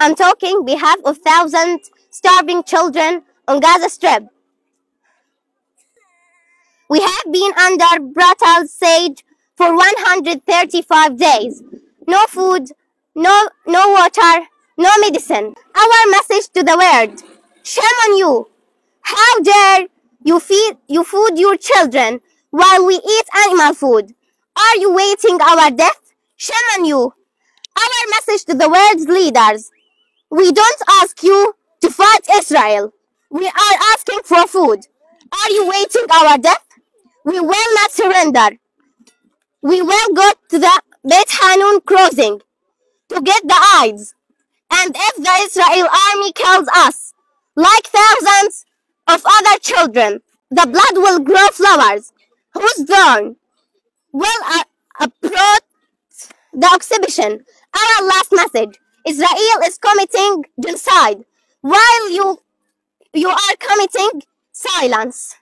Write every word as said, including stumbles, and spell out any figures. I'm talking behalf of thousands starving children on Gaza Strip. We have been under brutal siege for one hundred thirty-five days. No food, no, no water, no medicine. Our message to the world: shame on you! How dare you feed you food your children while we eat animal food? Are you waiting our death? Shame on you! Our message to the world's leaders: we don't ask you to fight Israel. We are asking for food. Are you waiting our death? We will not surrender. We will go to the Beit Hanun crossing to get the eyes. And if the Israel army kills us, like thousands of other children, the blood will grow flowers whose thorn will uh, approach the exhibition. Our last message: Israel is committing genocide while you, you are committing silence.